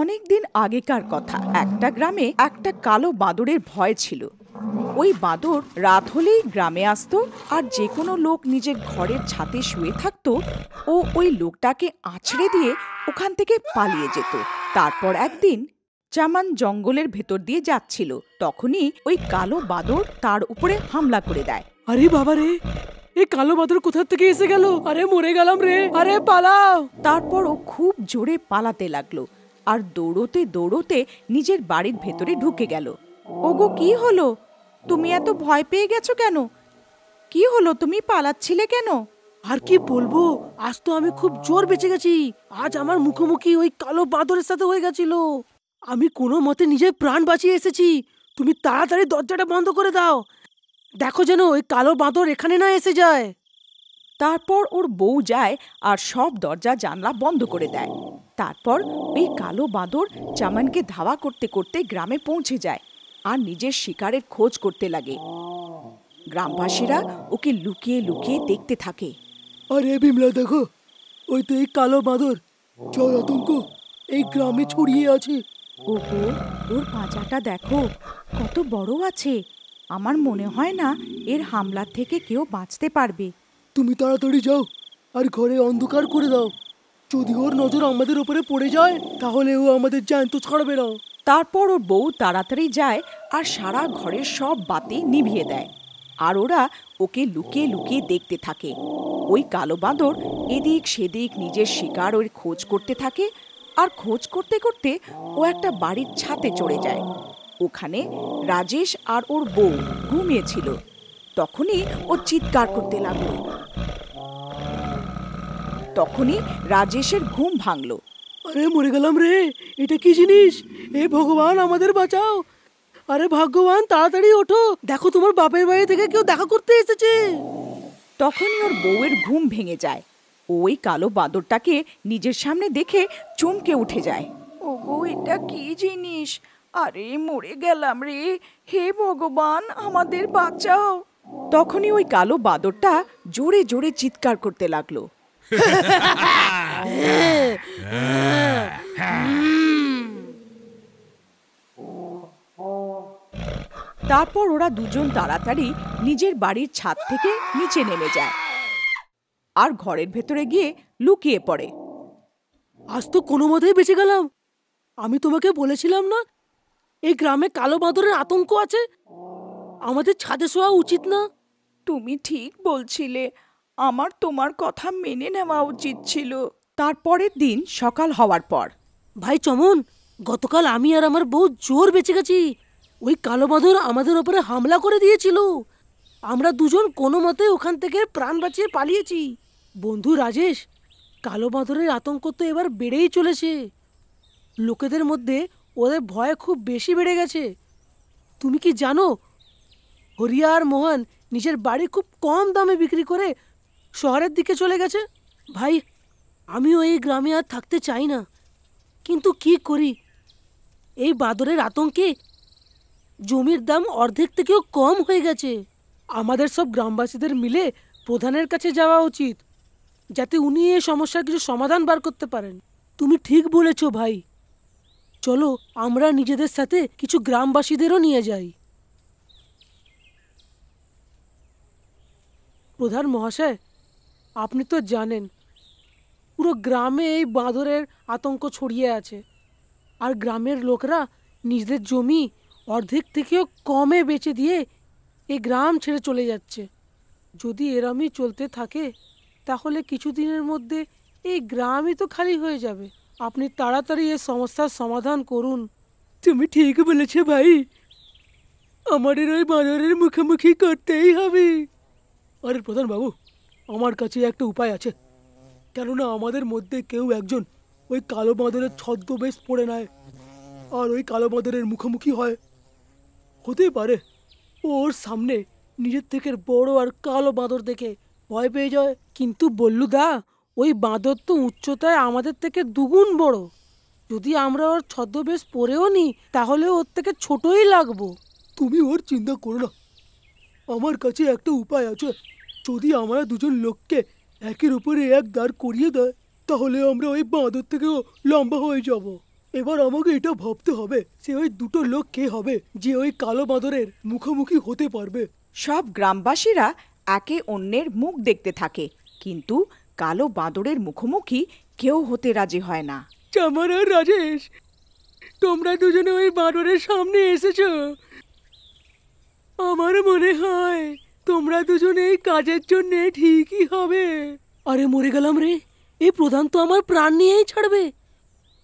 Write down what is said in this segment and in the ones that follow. অনেক দিন আগেকার কথা, একটা গ্রামে একটা কালো বাদুড়ের ভয় ছিল। ওই বাদুড় রাত হলেই গ্রামে আসতো, আর যে কোনো লোক নিজের ঘরের ছাতে শুয়ে থাকতো ও ওই লোকটাকে আছড়ে দিয়ে ওখান থেকে পালিয়ে যেত। তারপর একদিন জামান জঙ্গলের ভেতর দিয়ে যাচ্ছিল, তখনই ওই কালো বাদুড় তার উপরে হামলা করে দেয়। আরে বাবা রে, এই কালো বাদুড় কোথা থেকে এসে গেল! আরে মরে গেলাম রে, আরে পালাও! তারপর ও খুব জোরে পালাতে লাগলো আর দৌড়তে দৌড়তে নিজের বাড়ির ভেতরে ঢুকে গেল। ওগো, কি হলো? তুমি এত ভয় পেয়ে গেছো কেন? কি হলো, তুমি পালাচ্ছিলে কেন? আর কি বলবো, আজ তো আমি খুব জোর বেঁচে গেছি। আজ আমার মুখোমুখি ওই কালো বাদুড়ের সাথে হয়ে গেছিল। আমি কোনো মতে নিজের প্রাণ বাঁচিয়ে এসেছি। তুমি তাড়াতাড়ি দরজাটা বন্ধ করে দাও, দেখো যেন ওই কালো বাঁদর এখানে না এসে যায়। তারপর ওর বউ যায় আর সব দরজা জানলা বন্ধ করে দেয়। তারপর ওই কালো বাঁদর চামানকে ধাওয়া করতে করতে গ্রামে পৌঁছে যায় আর নিজের শিকারের খোঁজ করতে লাগে। গ্রামবাসীরা ওকে লুকিয়ে লুকিয়ে দেখতে থাকে। আরে বিমলা, দেখো ওই তো এই কালো বাঁদর। চল, আতঙ্ক এই গ্রামে ছড়িয়ে আছে। ওগো, ওর পাঁজাটা দেখো কত বড় আছে। আমার মনে হয় না এর হামলার থেকে কেউ বাঁচতে পারবে। তুমি তাড়াতাড়ি যাও আর ঘরে অন্ধকার করে দাও। যদি ওর নজর আমাদের উপরে পড়ে যায় তাহলে ও আমাদের জ্যান্ত ছাড়বে না। তারপর ওর বউ তাড়াতাড়ি যায় আর সারা ঘরের সব বাতি নিভিয়ে দেয় আর ওরা ওকে লুকিয়ে লুকিয়ে দেখতে থাকে। ওই কালো বাঁদর এদিক সেদিক নিজের শিকার ওর খোঁজ করতে থাকে আর খোঁজ করতে করতে ও একটা বাড়ির ছাতে চড়ে যায়। ওখানে রাজেশ আর ওর বউ ঘুমিয়েছিল। তখনই ও চিৎকার করতে লাগলো। তখনই রাজেশের ঘুম ভাঙলো। আরে মরে গেলাম রে, এটা কি জিনিস! এ ভগবান, আমাদের বাঁচাও! আরে ভগবান, তাড়াতাড়ি ওঠো, দেখো তোমার বাপের বাড়ি থেকে কেউ দেখা করতে এসেছে। তখনই ওর বউয়ের ঘুম ভেঙে যায়। ওই কালো বাঁদরটাকে নিজের সামনে দেখে চমকে উঠে যায়। ওগো, এটা কি জিনিস! আরে মরে গেলাম রে, হে ভগবান, আমাদের বাঁচাও! তখনই ওই কালো বাঁদরটা জোরে জোরে চিৎকার করতে লাগলো। তারপর ওরা দুজন তাড়াতাড়ি নিজের বাড়ির ছাদ থেকে নিচে নেমে যায় আর ঘরের ভেতরে গিয়ে লুকিয়ে পড়ে। আজ তো কোনো মতেই বেঁচে গেলাম। আমি তোমাকে বলেছিলাম না এই গ্রামে কালো বাঁদরের আতঙ্ক আছে, আমাদের ছাদে শোয়া উচিত না। তুমি ঠিক বলছিলে, আমার তোমার কথা মেনে নেওয়া উচিত ছিল। তারপরের দিন সকাল হওয়ার পর, ভাই চমন, গতকাল আমি আর আমার বউ জোর বেঁচে গেছি। ওই কালো বাঁদর আমাদের ওপরে হামলা করে দিয়েছিল, আমরা দুজন কোনো মতে ওখান থেকে প্রাণ বাঁচিয়ে পালিয়েছি। বন্ধু রাজেশ, কালো বাঁদরের আতঙ্ক তো এবার বেড়েই চলেছে। লোকেদের মধ্যে ওদের ভয় খুব বেশি বেড়ে গেছে। তুমি কি জানো, হরিয়া আর মোহন নিজের বাড়ি খুব কম দামে বিক্রি করে শহরের দিকে চলে গেছে। ভাই, আমিও এই গ্রামে আর থাকতে চাই না, কিন্তু কি করি? এই বাদরের আতঙ্কে জমির দাম অর্ধেক থেকেও কম হয়ে গেছে। আমাদের সব গ্রামবাসীদের মিলে প্রধানের কাছে যাওয়া উচিত, যাতে উনি এই সমস্যার কিছু সমাধান বার করতে পারেন। তুমি ঠিক বলেছ ভাই, চলো আমরা নিজেদের সাথে কিছু গ্রামবাসীদেরও নিয়ে যাই। প্রধান মহাশয়, আপনি তো জানেন পুরো গ্রামে এই বাঁদরের আতঙ্ক ছড়িয়ে আছে, আর গ্রামের লোকরা নিজেদের জমি অর্ধেক থেকেও কমে বেচে দিয়ে এই গ্রাম ছেড়ে চলে যাচ্ছে। যদি এরমই চলতে থাকে তাহলে কিছুদিনের মধ্যে এই গ্রামই তো খালি হয়ে যাবে। আপনি তাড়াতাড়ি এই সমস্যার সমাধান করুন। তুমি ঠিক বলেছ ভাই, আমাদের ওই বাঁদরের মুখোমুখি করতেই হবে। আরে প্রধান বাবু, আমার কাছে একটা উপায় আছে। কেননা আমাদের মধ্যে কেউ একজন ওই কালো বাঁদরের ছদ্মবেশ পড়ে নেয় আর ওই কালো বাঁদরের মুখোমুখি হয়। হতেই পারে ওর সামনে নিজের থেকে বড় আর কালো বাঁদর দেখে ভয় পেয়ে যায়। কিন্তু বল্লুদা, ওই বাঁদর তো উচ্চতায় আমাদের থেকে দুগুণ বড়। যদি আমরা ওর ছদ্মবেশ পরেও নিই তাহলে ওর থেকে ছোটই লাগবো। তুমি ওর চিন্তা করো না, আমার কাছে একটা উপায় আছে। যদি আমরা দুজন লোককে একের উপরে এক দাঁড় করিয়ে দেয় তাহলে আমরা ওই বাঁদর থেকেও লম্বা হয়ে যাব। এবার আমাকে এটা ভাবতে হবে সে ওই দুটো লোক কে হবে যে ওই কালো বাঁদরের মুখোমুখি হতে পারবে। সব গ্রামবাসীরা একে অন্যের মুখ দেখতে থাকে কিন্তু কালো বাঁদরের মুখোমুখি কেউ হতে রাজি হয় না। চামার আর রাজেশ, তোমরা দুজনে ওই বাঁদরের সামনে এসেছো। আমার মনে হয় তোমরা দুজনে এই কাজের জন্য ঠিকই হবে। আরে মরে গেলাম রে, এই প্রধান তো আমার প্রাণ নিয়েই ছাড়বে।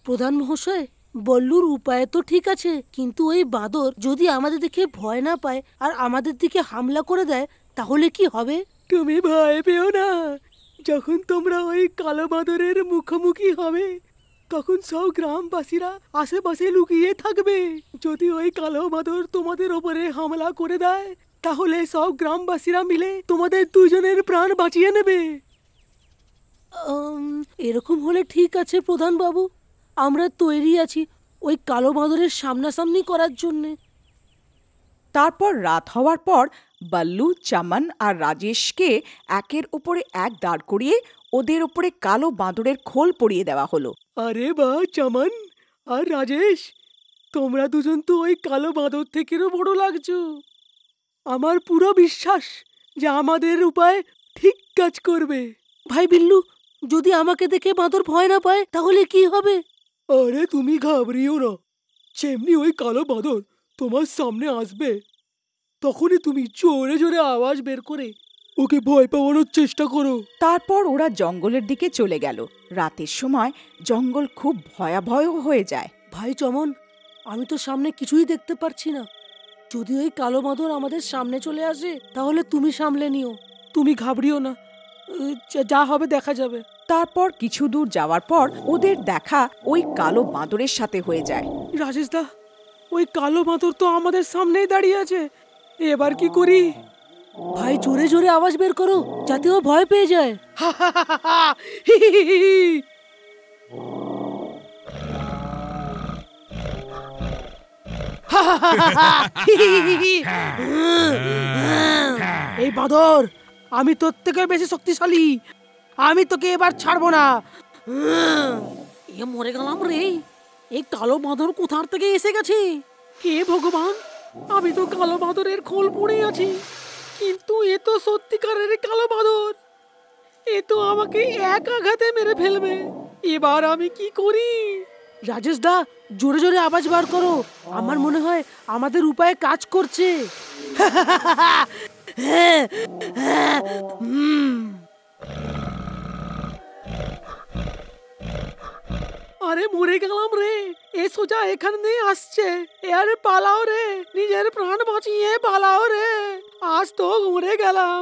প্রধান মহাশয়, বল্লুর উপায় তো ঠিক আছে কিন্তু ওই বাঁদর যদি আমাদের দেখে ভয় না পায় আর আমাদের দিকে হামলা করে দেয় তাহলে কি হবে? তুমি ভয় পেও না, যখন তোমরা ওই কালো বাঁদরের মুখোমুখি হবে তখন সব গ্রামবাসীরা আশেপাশে লুকিয়ে থাকবে। যদি ওই কালো বাঁদর তোমাদের ওপরে হামলা করে দেয় তাহলে সব গ্রামবাসীরা মিলে তোমাদের দুজনের প্রাণ বাঁচিয়ে নেবে। এরকম হলে ঠিক আছে প্রধান বাবু, আমরা তৈরি আছি ওই কালো বাঁদরের সামনাসামনি করার জন্য। তারপর রাত হওয়ার পর বল্লু, চমন আর রাজেশকে একের উপরে এক দাঁড় করিয়ে ওদের উপরে কালো বাঁদরের খোল পরিয়ে দেওয়া হলো। আরে বাহ চমন আর রাজেশ, তোমরা দুজন তো ওই কালো বাঁদর থেকেও বড় লাগছো। আমার পুরো বিশ্বাস যে আমাদের উপায় ঠিক কাজ করবে। ভাই বিল্লু, যদি আমাকে দেখে বাঁদর ভয় না পায় তাহলে কি হবে? আরে তুমি ঘাবড়িও না, যেমনি ওই কালো বাঁদর তোমার সামনে আসবে তখনই তুমি জোরে জোরে আওয়াজ বের করে ওকে ভয় পাওয়ানোর চেষ্টা করো। তারপর ওরা জঙ্গলের দিকে চলে গেল। রাতের সময় জঙ্গল খুব ভয়াবহ হয়ে যায়। ভাই চমন, আমি তো সামনে কিছুই দেখতে পারছি না। যদি ওই কালো বাঁদর আমাদের সামনে চলে আসে তাহলে তুমি সামলে নিও, তুমি ঘাবড়িও না, যা হবে দেখা যাবে। তারপর কিছু দূর যাওয়ার পর ওদের দেখা ওই কালো বাঁদরের সাথে হয়ে যায়। রাজেশ দা, ওই কালো বাঁদর তো আমাদের সামনেই দাঁড়িয়ে আছে, এবার কি করি? ভাই জোরে জোরে আওয়াজ বের করো যাতে ও ভয় পেয়ে যায়। এই বাঁদর, আমি তোর থেকে বেশি শক্তিশালী, আমি তোকে এবার ছাড়বো না। এ মরে গেলাম রে, এই কালো বাঁদর কোথার থেকে এসে গেছে? কে ভগবান, আমি তো কালো বাঁদরের খোল পড়ে আছি কিন্তু এ তো সত্যিকারের কালো বাঁদর, এ তো আমাকে এক আঘাতে মেরে ফেলবে। এবার আমি কি করি? রাজেশ দা, জোরে জোরে আওয়াজ বার করো, আমার মনে হয় আমাদের উপায় কাজ করছে। আরে মরে গেলাম রে, এ সোজা এখানে আসছে, আরে পালাও রে, নিজের প্রাণ বাঁচিয়ে পালাও রে। আজ তো মরে গেলাম,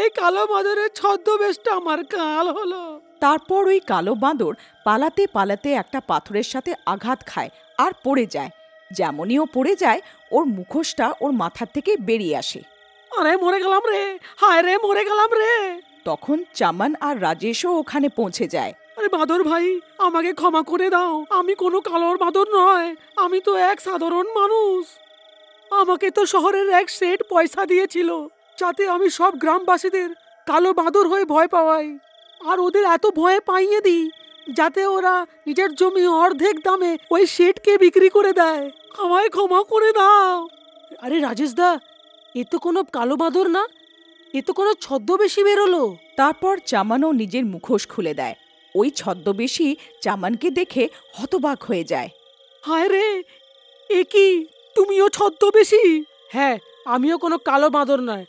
এই কালো বাঁদরের ছদ্মবেশটা আমার কাল হলো। তারপর ওই কালো বাঁদর পালাতে পালাতে একটা পাথরের সাথে আঘাত খায় আর পড়ে যায়। যেমনই ও পড়ে যায় ওর মুখোশটা ওর মাথার থেকে বেরিয়ে আসে। আরে মরে গেলাম রে, হায় রে মরে গেলাম রে। তখন চমন আর রাজেশও ওখানে পৌঁছে যায়। আরে বাঁদর ভাই, আমাকে ক্ষমা করে দাও, আমি কোনো কালোর বাঁদর নয়, আমি তো এক সাধারণ মানুষ। আমাকে তো শহরের এক সেট পয়সা দিয়েছিল যাতে আমি সব গ্রামবাসীদের কালো বাঁদর হয়ে ভয় পাওয়াই আর ওদের এত ভয় পাইয়ে দিই যাতে ওরা নিজের জমি অর্ধেক দামে ওই সেটকে বিক্রি করে দেয়। আমায় ক্ষমা করে দাও। আরে রাজেশ দা, এ তো কোনো কালো বাঁদর না, এ তো কোনো ছদ্মবেশী বেরোলো। তারপর চামানও নিজের মুখোশ খুলে দেয়। ওই ছদ্মবেশী চামানকে দেখে হতবাক হয়ে যায়। হায় রে, এ কি, তুমিও ছদ্মবেশী? হ্যাঁ, আমিও কোনো কালো বাঁদর নয়,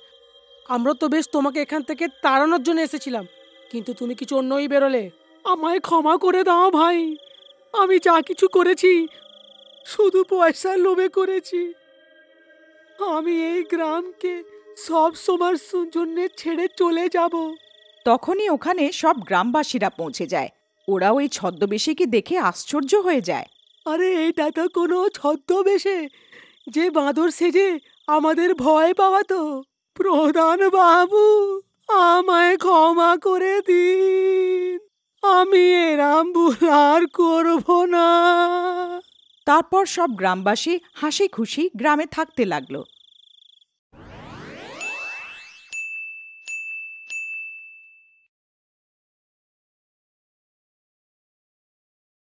আমরা তো বেশ তোমাকে এখান থেকে তাড়ানোর জন্য এসেছিলাম কিন্তু তুমি কিছু অন্যই বেরোলে। আমায় ক্ষমা করে দাও ভাই, আমি যা কিছু করেছি শুধু পয়সার লোভে করেছি। আমি এই গ্রামকে সব সময়ের জন্য ছেড়ে চলে যাব। তখনই ওখানে সব গ্রামবাসীরা পৌঁছে যায়। ওরা ওই ছদ্মবেশীকে দেখে আশ্চর্য হয়ে যায়। আরে এটা তো কোনো ছদ্মবেশে যে বাঁদর সেজে আমাদের ভয় পাওয়াতো। প্রধান বাবু, আমায় ক্ষমা করে দিন, আমি এরম ভুল আর করব না। তারপর সব গ্রামবাসী হাসি খুশি গ্রামে থাকতে লাগলো।